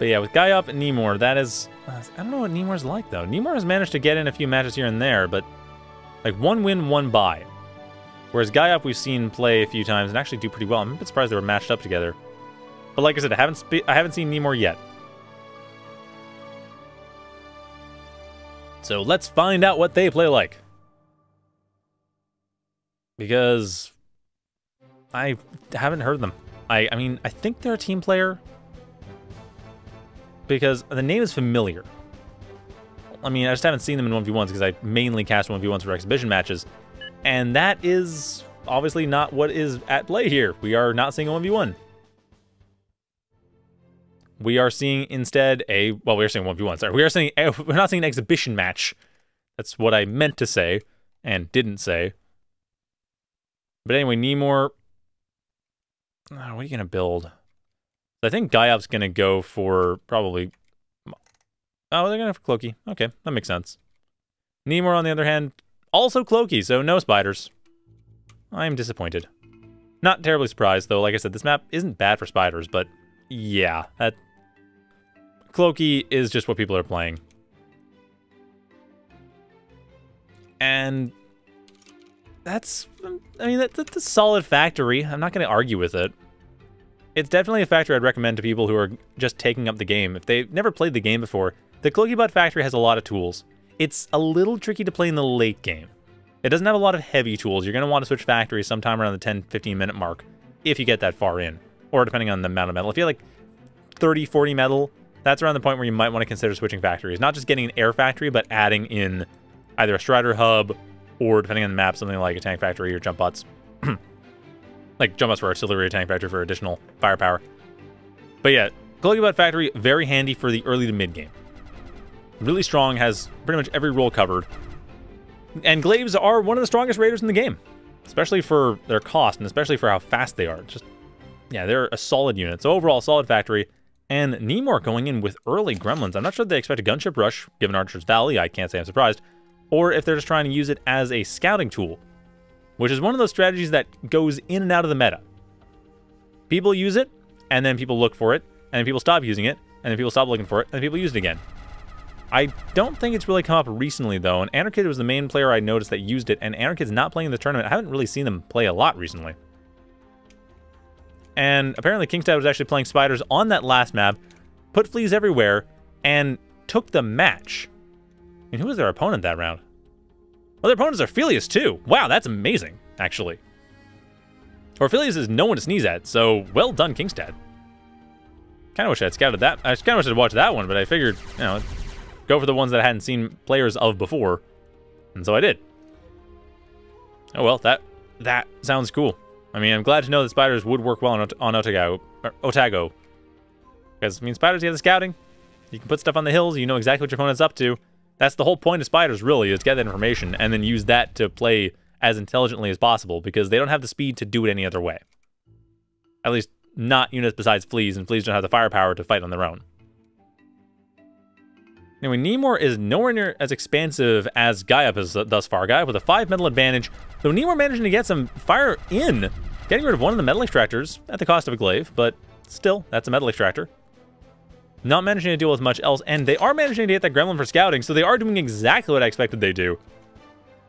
But yeah, with Gajop and Nimor, that is... I don't know what Nimor's like, though. Nimor has managed to get in a few matches here and there, but... Like, one win, one bye. Whereas Gajop we've seen play a few times and actually do pretty well. I'm a bit surprised they were matched up together. But like I said, I haven't seen Nimor yet. So let's find out what they play like. Because... I haven't heard them. I mean, I think they're a team player. Because the name is familiar. I mean, I just haven't seen them in 1v1s because I mainly cast 1v1s for exhibition matches. And that is obviously not what is at play here. We are not seeing a 1v1. We are seeing instead a... Well, we are seeing 1v1, sorry. We're not seeing an exhibition match. That's what I meant to say and didn't say. But anyway, Nimor... Oh, what are you going to build? I think Gajop's going to go for probably... Oh, they're going to go for Cloakie. Okay, that makes sense. Nimor, on the other hand, also Cloakie, so no spiders. I am disappointed. Not terribly surprised, though. Like I said, this map isn't bad for spiders, but yeah. That Cloakie is just what people are playing. And that's... I mean, that's a solid factory. I'm not going to argue with it. It's definitely a factory I'd recommend to people who are just taking up the game. If they've never played the game before, the Cloakiebutt Factory has a lot of tools. It's a little tricky to play in the late game. It doesn't have a lot of heavy tools. You're going to want to switch factories sometime around the 10-15 minute mark if you get that far in, or depending on the amount of metal. If you have like 30-40 metal, that's around the point where you might want to consider switching factories. Not just getting an air factory, but adding in either a strider hub or, depending on the map, something like a tank factory or jump bots. Like, jump us for artillery, tank factory for additional firepower. But yeah, Cloakiebutt Factory, very handy for the early to mid game. Really strong, has pretty much every role covered. And Glaives are one of the strongest raiders in the game, especially for their cost and especially for how fast they are. Just, yeah, they're a solid unit. So overall, solid factory. And Nimor going in with early gremlins. I'm not sure if they expect a gunship rush, given Archer's Valley. I can't say I'm surprised. Or if they're just trying to use it as a scouting tool, which is one of those strategies that goes in and out of the meta. People use it, and then people look for it, and then people stop using it, and then people stop looking for it, and then people use it again. I don't think it's really come up recently, though, and Anarchid was the main player I noticed that used it, and Anarchid's not playing in the tournament. I haven't really seen them play a lot recently. And apparently Kingstad was actually playing spiders on that last map, put fleas everywhere, and took the match. I mean, who was their opponent that round? Well, their opponents are Orphelius, too. Wow, that's amazing, actually. Orphelius is no one to sneeze at, so well done, Kingstad. Kind of wish I'd scouted that. I kind of wish I'd watched that one, but I figured, you know, go for the ones that I hadn't seen players of before, and so I did. Oh, well, that sounds cool. I mean, I'm glad to know that spiders would work well on Otago. Because, I mean, spiders, you have the scouting. You can put stuff on the hills. You know exactly what your opponent's up to. That's the whole point of spiders, really, is get that information and then use that to play as intelligently as possible, because they don't have the speed to do it any other way. At least not units besides fleas, and fleas don't have the firepower to fight on their own. Anyway, Nimor is nowhere near as expansive as Gajop is thus far. Gajop with a 5 metal advantage, though Nimor managing to get some fire in, getting rid of one of the metal extractors at the cost of a glaive, but still, that's a metal extractor. Not managing to deal with much else, and they are managing to get that gremlin for scouting, so they are doing exactly what I expected they do.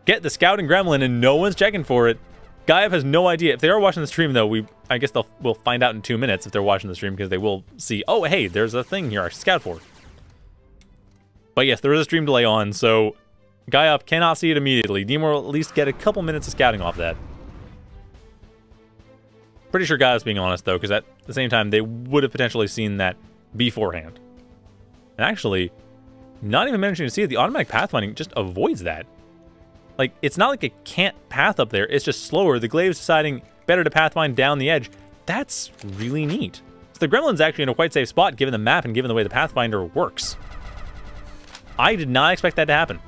Get the scouting gremlin, and no one's checking for it. Gajop has no idea. If they are watching the stream, though, I guess we'll find out in 2 minutes if they're watching the stream, because they will see, oh, hey, there's a thing here I scout for. But yes, there is a stream delay on, so Gajop cannot see it immediately. Nimor will at least get a couple minutes of scouting off that. Pretty sure Gajop's being honest, though, because at the same time, they would have potentially seen that beforehand. And actually, not even managing to see it, the automatic pathfinding just avoids that. Like, it's not like it can't path up there, it's just slower. The Glaive's deciding better to pathfind down the edge. That's really neat. So the gremlin's actually in a quite safe spot given the map and given the way the pathfinder works. I did not expect that to happen.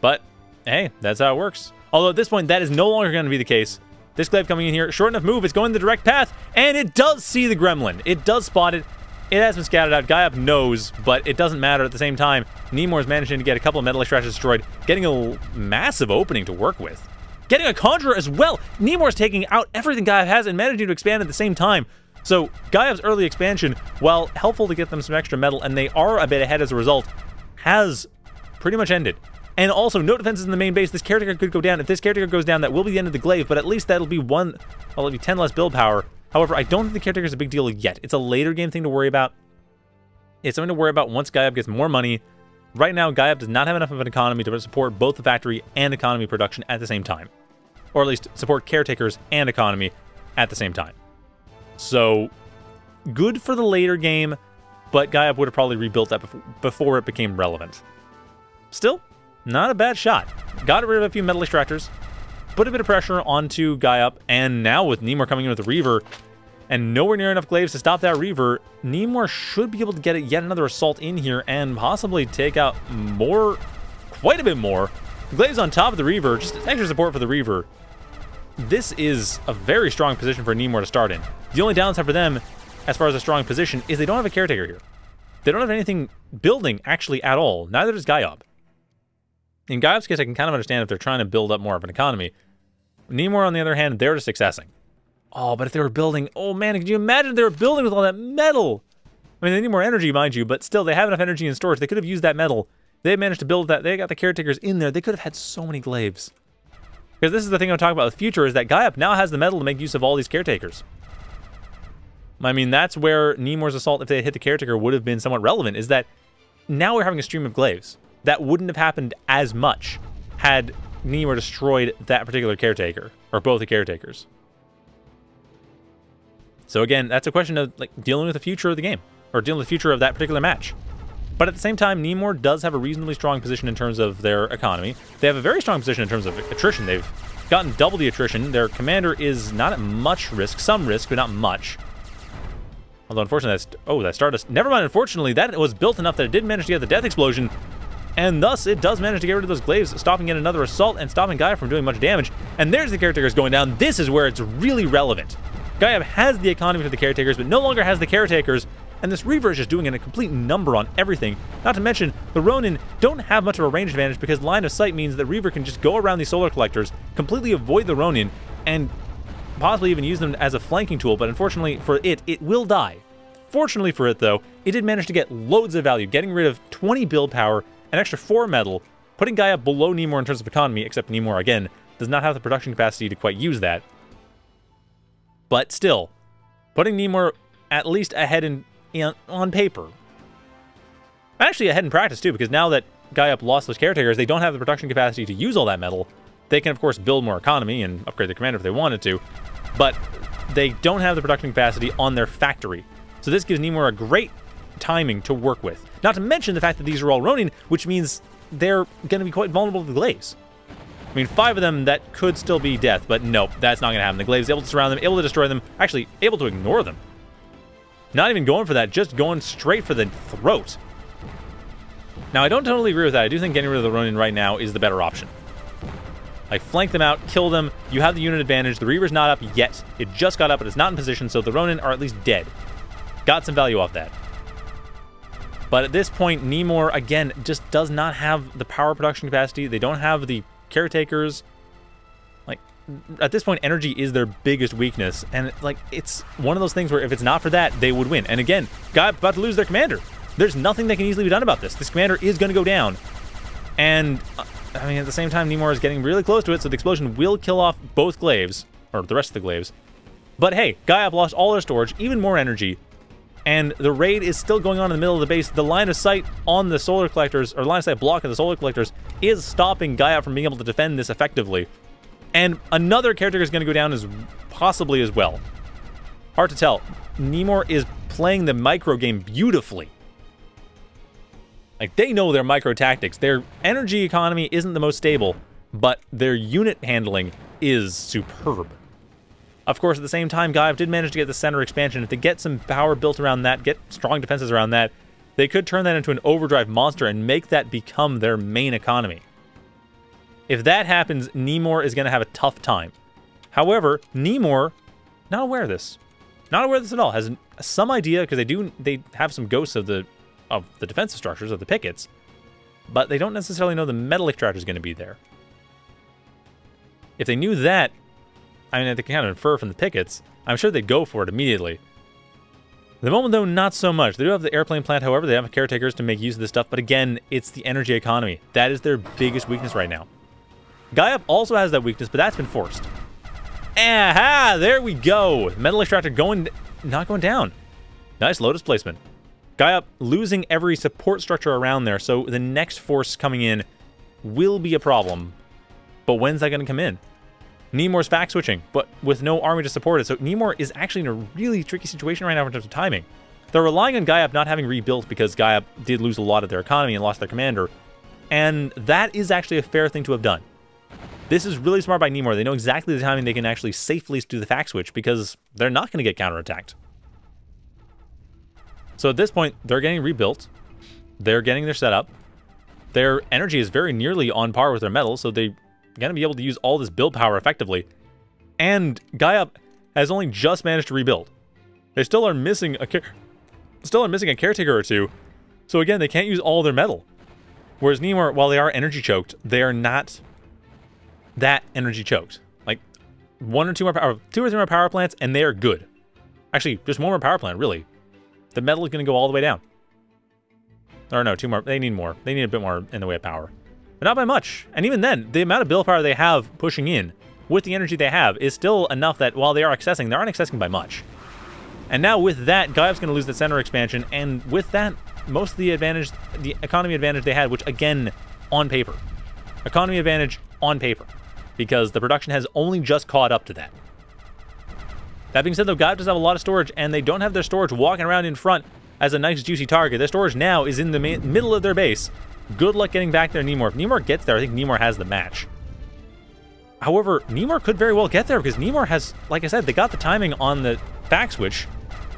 But, hey, that's how it works. Although at this point, that is no longer going to be the case. This Glaive coming in here, short enough move, it's going the direct path, and it does see the gremlin. It does spot it. It has been scouted out. Gajop knows, but it doesn't matter at the same time. Nimor's managing to get a couple of metal extractors destroyed, getting a massive opening to work with. Getting a Conjurer as well. Nimor's taking out everything Gajop has and managing to expand at the same time. So Gaia's early expansion, while helpful to get them some extra metal, and they are a bit ahead as a result, has pretty much ended. And also, no defenses in the main base. This Caretaker could go down. If this Caretaker goes down, that will be the end of the Glaive, but at least that'll be one, well, it'll be 10 less build power. However, I don't think the Caretaker's a big deal yet. It's a later game thing to worry about. It's something to worry about once Gaiop gets more money. Right now, Gaiop does not have enough of an economy to support both the factory and economy production at the same time. Or at least support Caretakers and economy at the same time. So, good for the later game, but Gaiop would have probably rebuilt that before it became relevant. Still, not a bad shot. Got rid of a few metal extractors, put a bit of pressure onto Gaiop, and now with Nimor coming in with the Reaver, and nowhere near enough Glaives to stop that Reaver, Nimor should be able to get yet another assault in here and possibly take out more, quite a bit more. The Glaives on top of the Reaver, just extra support for the Reaver. This is a very strong position for Nimor to start in. The only downside for them, as far as a strong position, is they don't have a Caretaker here. They don't have anything building, actually, at all. Neither does Gaiop. In Gaiop's case, I can kind of understand if they're trying to build up more of an economy. Nimor, on the other hand, they're just accessing. Oh, but if they were building... Oh, man, could you imagine if they were building with all that metal? I mean, they need more energy, mind you, but still, they have enough energy in storage. They could have used that metal. They managed to build that. They got the Caretakers in there. They could have had so many Glaives. Because this is the thing I'm talking about with Future, is that Gaiop now has the metal to make use of all these Caretakers. I mean, that's where Nimor's assault, if they had hit the Caretaker, would have been somewhat relevant, is that now we're having a stream of Glaives. That wouldn't have happened as much had Nimor destroyed that particular Caretaker, or both the Caretakers. So again, that's a question of like dealing with the future of the game, or dealing with the future of that particular match. But at the same time, Nimor does have a reasonably strong position in terms of their economy. They have a very strong position in terms of attrition. They've gotten double the attrition. Their commander is not at much risk. Some risk, but not much. Although unfortunately, that's... Oh, that Stardust. Never mind, unfortunately, that was built enough that it did manage to get the Death Explosion. And thus, it does manage to get rid of those Glaives, stopping yet another assault and stopping Gaia from doing much damage. And there's the Caretakers going down. This is where it's really relevant. Gaia has the economy for the Caretakers, but no longer has the Caretakers. And this Reaver is just doing a complete number on everything. Not to mention, the Ronin don't have much of a range advantage because line of sight means that Reaver can just go around these solar collectors, completely avoid the Ronin, and possibly even use them as a flanking tool. But unfortunately for it, it will die. Fortunately for it, though, it did manage to get loads of value, getting rid of 20 build power, an extra 4 metal, putting Gaia below Nimor in terms of economy, except Nimor, again, does not have the production capacity to quite use that. But still, putting Nimor at least ahead in on paper. Actually, ahead in practice, too, because now that Gaia lost those Caretakers, they don't have the production capacity to use all that metal. They can, of course, build more economy and upgrade their commander if they wanted to, but they don't have the production capacity on their factory. So this gives Nimor a great timing to work with. Not to mention the fact that these are all Ronin, which means they're going to be quite vulnerable to the Glaives. I mean, 5 of them, that could still be death, but nope, that's not going to happen. The Glaives able to surround them, able to destroy them, actually able to ignore them. Not even going for that, just going straight for the throat. Now, I don't totally agree with that. I do think getting rid of the Ronin right now is the better option. Like, flank them out, kill them. You have the unit advantage. The Reaver's not up yet. It just got up, but it's not in position, so the Ronin are at least dead. Got some value off that. But at this point, Nimor, again, just does not have the power production capacity. They don't have the Caretakers. Like, at this point, energy is their biggest weakness. And, like, it's one of those things where if it's not for that, they would win. And again, Gaiop about to lose their commander. There's nothing that can easily be done about this. This commander is going to go down. And, I mean, at the same time, Nimor is getting really close to it, so the explosion will kill off both Glaives, or the rest of the Glaives. But hey, Gaiop lost all their storage, even more energy. And the raid is still going on in the middle of the base. The line of sight on the solar collectors, or line of sight block of the solar collectors, is stopping Gaia from being able to defend this effectively. And another Caretaker is going to go down as possibly as well. Hard to tell. Nimor is playing the micro game beautifully. Like, they know their micro tactics. Their energy economy isn't the most stable, but their unit handling is superb. Of course, at the same time, Gaiop did manage to get the center expansion. If they get some power built around that, get strong defenses around that, they could turn that into an overdrive monster and make that become their main economy. If that happens, Nimor is going to have a tough time. However, Nimor, not aware of this. Not aware of this at all. Has some idea, because they have some ghosts of the defensive structures, of the pickets, but they don't necessarily know the metal extractor is going to be there. If they knew that, I mean, they can kind of infer from the pickets. I'm sure they'd go for it immediately. At the moment, though, not so much. They do have the airplane plant, however. They have caretakers to make use of this stuff. But again, it's the energy economy. That is their biggest weakness right now. Gajop also has that weakness, but that's been forced. Aha! There we go. Metal extractor going, not going down. Nice low displacement. Gajop losing every support structure around there. So the next force coming in will be a problem. But when's that going to come in? Nimor's fact switching, but with no army to support it. So Nimor is actually in a really tricky situation right now in terms of timing. They're relying on Gajop not having rebuilt because Gajop did lose a lot of their economy and lost their commander. And that is actually a fair thing to have done. This is really smart by Nimor. They know exactly the timing they can actually safely do the fact switch because they're not going to get counterattacked. So at this point, they're getting rebuilt. They're getting their setup. Their energy is very nearly on par with their metal, so they going to be able to use all this build power effectively. And Gajop has only just managed to rebuild. They still are missing a caretaker or two. So again, they can't use all their metal. Whereas Nimor, while they are energy choked, they are not that energy choked. Like two or three more power plants and they are good. Actually, just one more power plant, really. The metal is going to go all the way down. Or no, two more. They need more. They need a bit more in the way of power. But not by much. And even then, the amount of build power they have pushing in with the energy they have is still enough that while they are accessing, they aren't accessing by much. And now with that, Gajop's going to lose the center expansion. And with that, most of the advantage, the economy advantage they had, which again, on paper. Economy advantage on paper. Because the production has only just caught up to that. That being said, though, Gajop does have a lot of storage and they don't have their storage walking around in front as a nice juicy target. Their storage now is in the middle of their base. Good luck getting back there, Nimor. If Nimor gets there, I think Nimor has the match. However, Nimor could very well get there because Nimor has, like I said, they got the timing on the fact switch,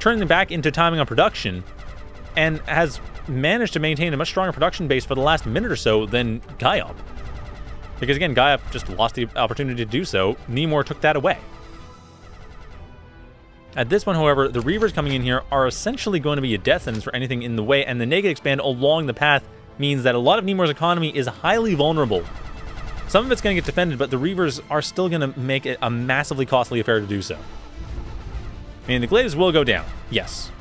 turning them back into timing on production, and has managed to maintain a much stronger production base for the last minute or so than Gajop. Because again, Gajop just lost the opportunity to do so. Nimor took that away. At this one, however, the Reavers coming in here are essentially going to be a death sentence for anything in the way, and the negative expand along the path means that a lot of Nimor's economy is highly vulnerable. Some of it's going to get defended, but the Reavers are still going to make it a massively costly affair to do so. I mean, the Glaives will go down, yes.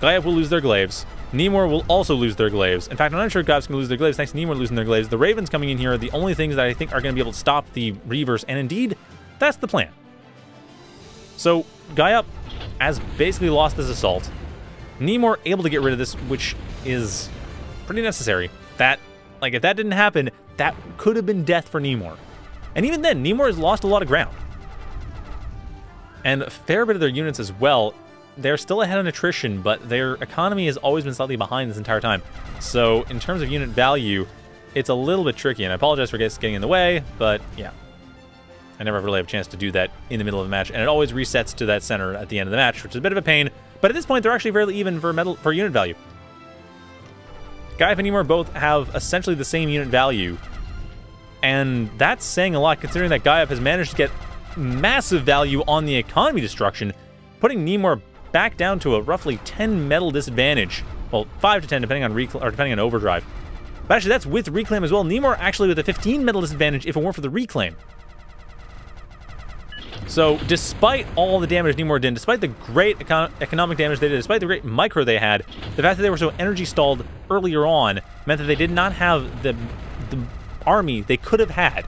Gajop will lose their Glaives. Nimor will also lose their Glaives. In fact, I'm not sure Gajop's going to lose their Glaives thanks to Nimor losing their Glaives. The Ravens coming in here are the only things that I think are going to be able to stop the Reavers, and indeed, that's the plan. So, Gajop has basically lost this assault. Nimor able to get rid of this, which is pretty necessary. That, like, if that didn't happen, that could have been death for Nimor. And even then, Nimor has lost a lot of ground. And a fair bit of their units as well. They're still ahead on attrition, but their economy has always been slightly behind this entire time. So, in terms of unit value, it's a little bit tricky. And I apologize for getting in the way, but yeah. I never really have a chance to do that in the middle of the match. And it always resets to that center at the end of the match, which is a bit of a pain. But at this point, they're actually fairly even for unit value. Gajop and Nimor both have essentially the same unit value, and that's saying a lot considering that Gajop has managed to get massive value on the economy destruction, putting Nimor back down to a roughly 10 metal disadvantage. Well, 5 to 10 depending on overdrive. But actually, that's with reclaim as well. Nimor actually with a 15 metal disadvantage if it weren't for the reclaim. So, despite all the damage Nimor did, despite the great economic damage they did, despite the great micro they had, the fact that they were so energy stalled earlier on meant that they did not have the army they could have had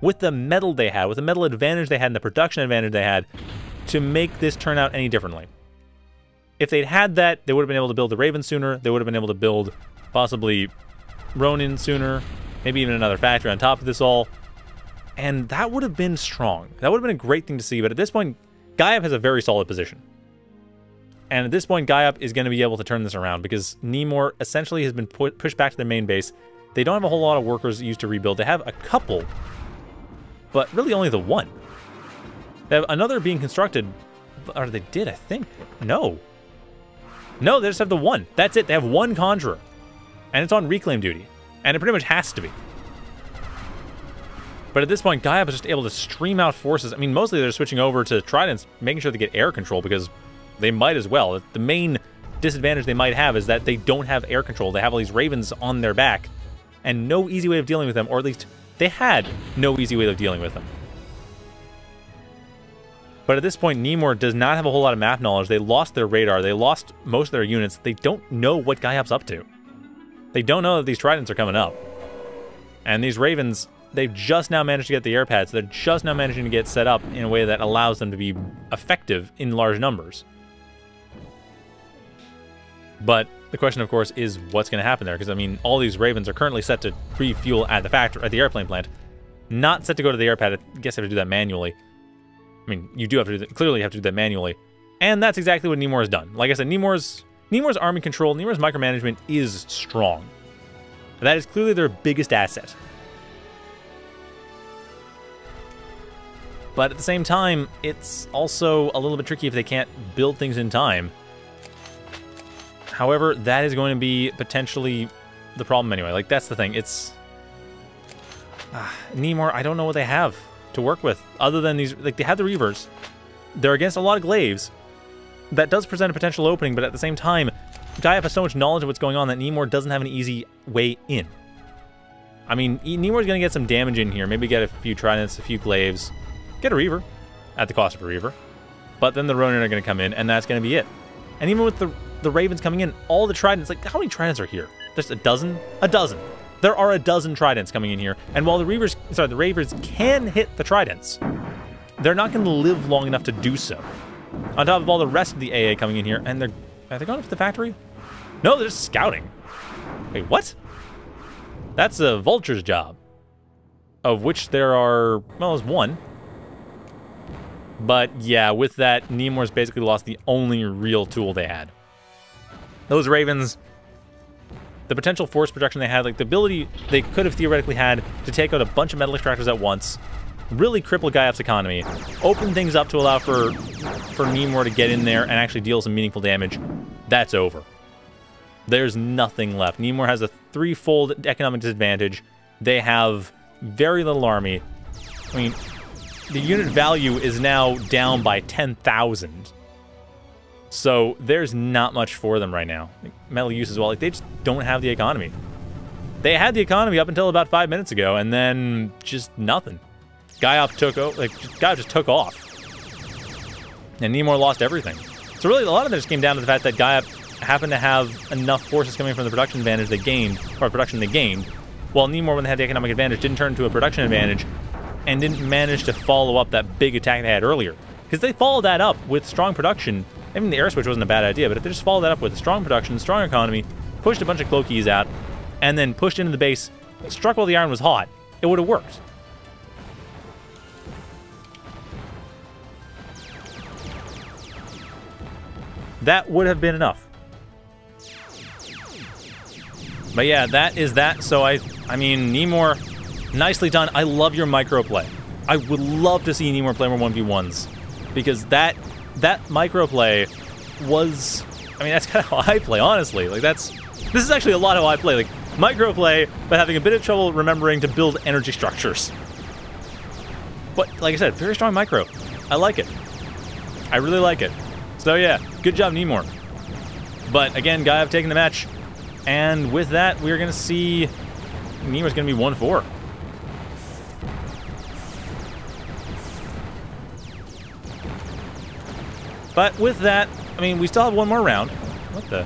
with the metal they had, with the metal advantage they had and the production advantage they had to make this turn out any differently. If they'd had that, they would have been able to build the Raven sooner, they would have been able to build possibly Ronin sooner, maybe even another factory on top of this all. And that would have been strong. That would have been a great thing to see. But at this point, Gajop has a very solid position. And at this point, Gajop is going to be able to turn this around because Nimor essentially has been pushed back to their main base. They don't have a whole lot of workers used to rebuild. They have a couple, but really only the one. They have another being constructed. Or they did, I think. No. No, they just have the one. That's it. They have one Conjurer. And it's on reclaim duty. And it pretty much has to be. But at this point, Gajop is just able to stream out forces. I mean, mostly they're switching over to Tridents, making sure they get air control because they might as well. The main disadvantage they might have is that they don't have air control. They have all these Ravens on their back and no easy way of dealing with them, or at least they had no easy way of dealing with them. But at this point, Nimor does not have a whole lot of map knowledge. They lost their radar. They lost most of their units. They don't know what Gaiop's up to. They don't know that these Tridents are coming up. And these Ravens, they've just now managed to get the air pads. They're just now managing to get set up in a way that allows them to be effective in large numbers. But the question, of course, is what's going to happen there? Because, I mean, all these Ravens are currently set to refuel at the factory, at the airplane plant. Not set to go to the air pad. I guess I have to do that manually. I mean, you do have to do that. Clearly you have to do that manually. And that's exactly what Nimor has done. Like I said, Nimor's army control, Nimor's micromanagement is strong. That is clearly their biggest asset. But at the same time, it's also a little bit tricky if they can't build things in time. However, that is going to be potentially the problem anyway. Like, that's the thing. It's... Nimor, I don't know what they have to work with other than these. Like, they have the Reavers. They're against a lot of Glaives. That does present a potential opening, but at the same time, Gaiop has so much knowledge of what's going on that Nimor doesn't have an easy way in. I mean, Nimor's going to get some damage in here. Maybe get a few Tridents, a few Glaives. Get a Reaver at the cost of a Reaver. But then the Ronin are going to come in, and that's going to be it. And even with the Ravens coming in, all the Tridents, like, how many Tridents are here? Just a dozen? A dozen. There are a dozen Tridents coming in here, and while the Reavers can hit the Tridents, they're not going to live long enough to do so. On top of all the rest of the AA coming in here, and they're... Are they going up to the factory? No, they're just scouting. Wait, what? That's a Vulture's job. Of which there are... Well, there's one. But, yeah, with that, Nimor's basically lost the only real tool they had. Those Ravens... The potential force projection they had, like the ability they could have theoretically had to take out a bunch of metal extractors at once, really cripple Gaiop's economy, open things up to allow for Nimor to get in there and actually deal some meaningful damage. That's over. There's nothing left. Nimor has a threefold economic disadvantage. They have very little army. I mean, the unit value is now down by 10,000. So there's not much for them right now. Like, metal use as well. Like, they just don't have the economy. They had the economy up until about 5 minutes ago, and then just nothing. Gaiop took over. Like, Gaiop just took off, and Nimor lost everything. So really, a lot of that just came down to the fact that Gaiop happened to have enough forces coming from the production advantage they gained, or production they gained, while Nimor, when they had the economic advantage, didn't turn into a production advantage, and didn't manage to follow up that big attack they had earlier, because they followed that up with strong production. I mean, the air switch wasn't a bad idea, but if they just followed that up with a strong production, strong economy, pushed a bunch of Cloakies out, and then pushed into the base, struck while the iron was hot, it would have worked. That would have been enough. But yeah, that is that. So I mean, Nimor, nicely done. I love your micro play. I would love to see Nimor play more 1v1s, because that microplay was, I mean, that's kind of how I play, honestly. Like, this is actually a lot how I play. Like, microplay, but having a bit of trouble remembering to build energy structures. But, like I said, very strong micro. I like it. I really like it. So, yeah, good job, Nimor. But, again, Gaiop taking the match. And with that, we're going to see Nimor's going to be 1-4. But with that, I mean, we still have one more round. What the?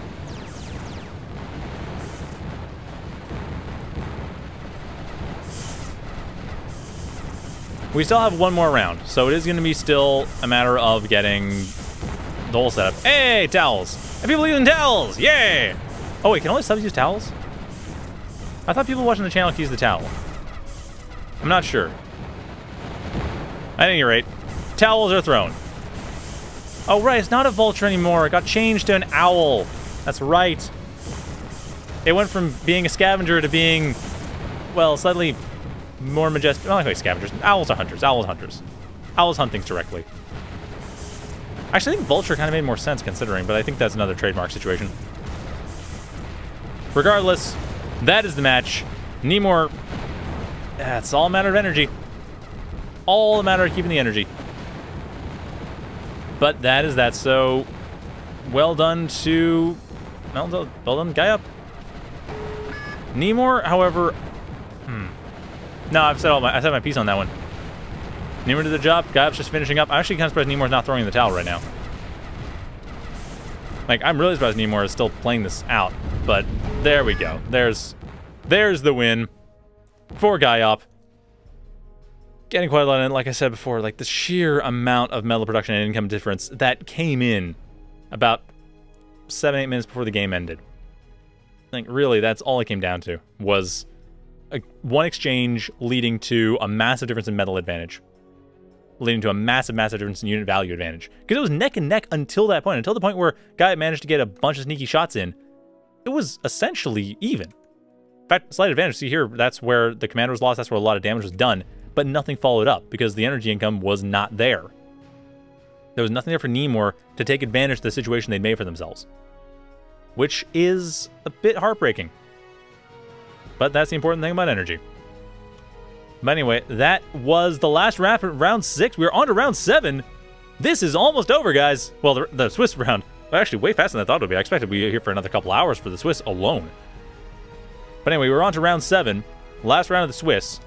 We still have one more round, so it is going to be still a matter of getting the whole setup. Hey, towels! And people using towels! Yay! Oh wait, can only subs use towels? I thought people watching the channel could use the towel. I'm not sure. At any rate, towels are thrown. Oh, right, it's not a Vulture anymore. It got changed to an Owl. That's right. It went from being a scavenger to being, well, slightly more majestic. Well, not quite scavengers. Owls are hunters. Owls hunters. Owls hunt things directly. Actually, I think Vulture kind of made more sense considering, but I think that's another trademark situation. Regardless, that is the match. Nimor, it's all a matter of energy. All a matter of keeping the energy. But that is that, so well done to... Well done, Gaiop. Nimor, however... No, I've said my piece on that one. Nimor did the job. Gajop's just finishing up. I'm actually kind of surprised Nimor's not throwing in the towel right now. Like, I'm really surprised Nimor is still playing this out. But there we go. There's the win for Gajop. Getting quite a lot in, like I said before, like the sheer amount of metal production and income difference that came in about 7-8 minutes before the game ended. Like, really, that's all it came down to, was one exchange leading to a massive difference in metal advantage, leading to a massive, massive difference in unit value advantage. Because it was neck and neck until that point, until the point where Guy managed to get a bunch of sneaky shots in. It was essentially even. In fact, slight advantage. See here, that's where the commander was lost, that's where a lot of damage was done, but nothing followed up because the energy income was not there. There was nothing there for Nimor to take advantage of the situation they'd made for themselves, which is a bit heartbreaking. But that's the important thing about energy. But anyway, that was the last round, round 6. We're on to round 7. This is almost over, guys. Well, the Swiss round, actually way faster than I thought it would be. I expected we'd be here for another couple hours for the Swiss alone. But anyway, we're on to round 7, last round of the Swiss.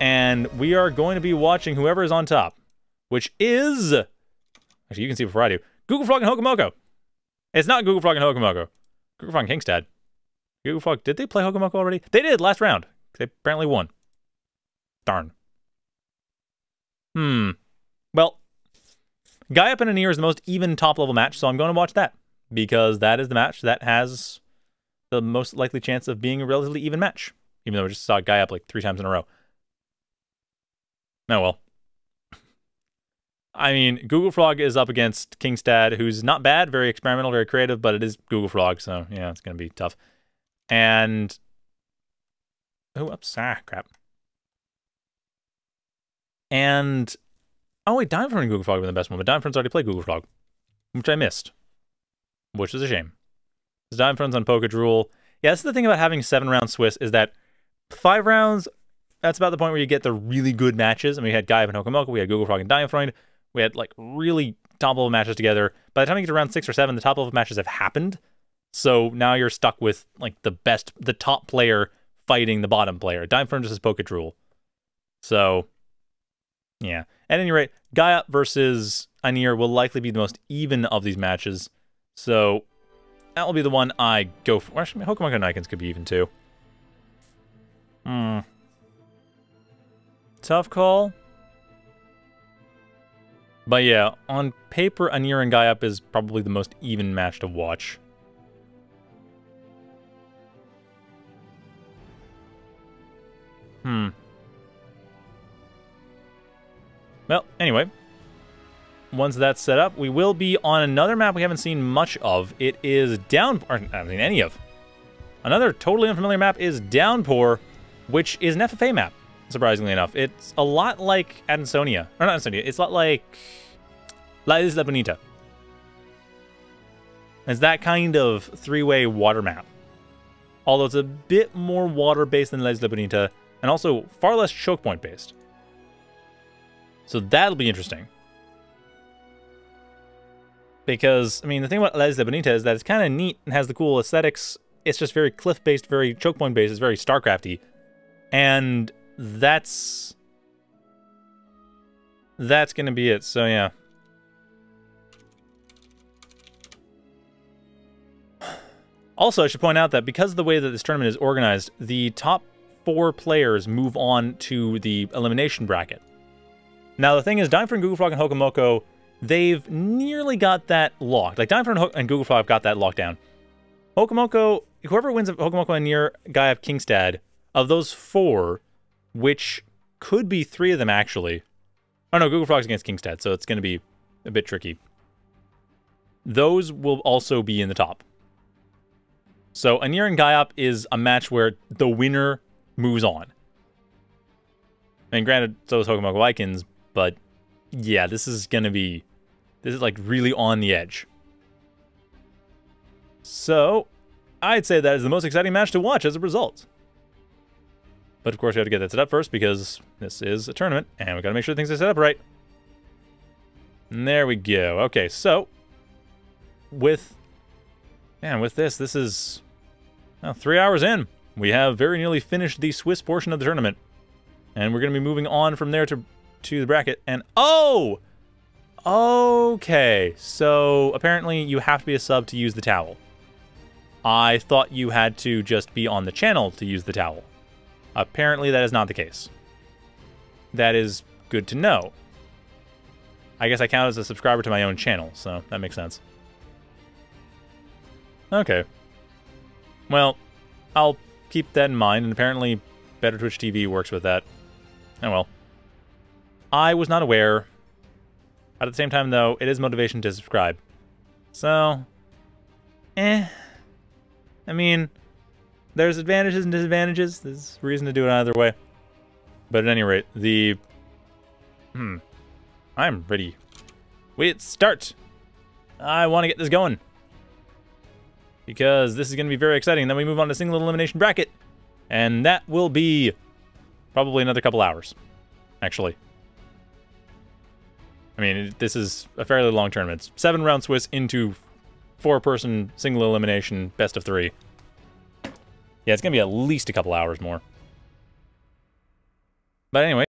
And we are going to be watching whoever is on top, which is... Actually, you can see before I do. Google Frog and Hokomoko. It's not Google Frog and Hokomoko. Google Frog and Kingstad. Google Frog, did they play Hokomoko already? They did, last round. They apparently won. Darn. Well, Gajop and Aeneer is the most even top-level match, so I'm going to watch that, because that is the match that has the most likely chance of being a relatively even match, even though we just saw Gajop like 3 times in a row. Oh well. I mean, Google Frog is up against Kingstad, who's not bad, very experimental, very creative, but it is Google Frog, so yeah, it's going to be tough. And... Oh, oops. Ah, crap. And... Oh wait, Dimefront and Google Frog have been the best one, but Dimefront's already played Google Frog, which I missed. Which is a shame. Dimefront's on Poketrool. Yeah, that's the thing about having 7-round Swiss, is that 5 rounds... That's about the point where you get the really good matches. I mean, we had Gajop and Hokomoko, we had Google Frog and Dimefront. We had, like, really top-level matches together. By the time you get to round 6 or 7, the top-level matches have happened. So now you're stuck with, like, the top player fighting the bottom player. Dimefront versus Poketrool. So, yeah. At any rate, Gajop versus Aeneer will likely be the most even of these matches. So, that will be the one I go for. Actually, Hokomoko and Icons could be even, too. Tough call. But yeah, on paper, Aeneer and Gajop is probably the most even match to watch. Well, anyway. Once that's set up, we will be on another map we haven't seen much of. It is Downpour. I mean, any of. Another totally unfamiliar map is Downpour, which is an FFA map. Surprisingly enough, it's a lot like Ansonia, or not Ansonia, it's a lot like La Isla Bonita. It's that kind of three-way water map, although it's a bit more water-based than La Isla Bonita, and also far less choke point-based. So that'll be interesting. Because, I mean, the thing about La Isla Bonita is that it's kind of neat and has the cool aesthetics. It's just very cliff-based, very choke point-based, it's very StarCraft-y. And... That's gonna be it, so yeah. Also, I should point out that because of the way that this tournament is organized, the top 4 players move on to the elimination bracket. Now, the thing is, Dimefront, Google Frog, and Hokomoko, they've nearly got that locked. Like, Dimefront and Google Frog have got that locked down. Hokomoko, whoever wins Hokomoko and near Gajop Kingstad, of those 4... which could be 3 of them, actually. Oh, no, Google Frog's against Kingstad, so it's going to be a bit tricky. Those will also be in the top. So, Aeneer and Gajop is a match where the winner moves on. And granted, so is Hokomoko Icons, but yeah, this is going to be... This is, like, really on the edge. So, I'd say that is the most exciting match to watch as a result. But of course, we have to get that set up first because this is a tournament and we got to make sure things are set up right. And there we go. Okay, so with this is 3 hours in. We have very nearly finished the Swiss portion of the tournament. And we're going to be moving on from there to to the bracket, and oh! Okay, so apparently you have to be a sub to use the towel. I thought you had to just be on the channel to use the towel. Apparently that is not the case. That is good to know. I guess I count as a subscriber to my own channel, so that makes sense. Okay. Well, I'll keep that in mind, and apparently Better Twitch TV works with that. Oh well. I was not aware. At the same time, though, it is motivation to subscribe. So, I mean, there's advantages and disadvantages. There's reason to do it either way. But at any rate, the... I'm ready. Wait, start! I want to get this going. Because this is going to be very exciting. Then we move on to single elimination bracket. And that will be probably another couple hours, actually. I mean, this is a fairly long tournament. It's 7-round Swiss into 4-person single elimination, best of 3. Yeah, it's going to be at least a couple hours more. But anyway.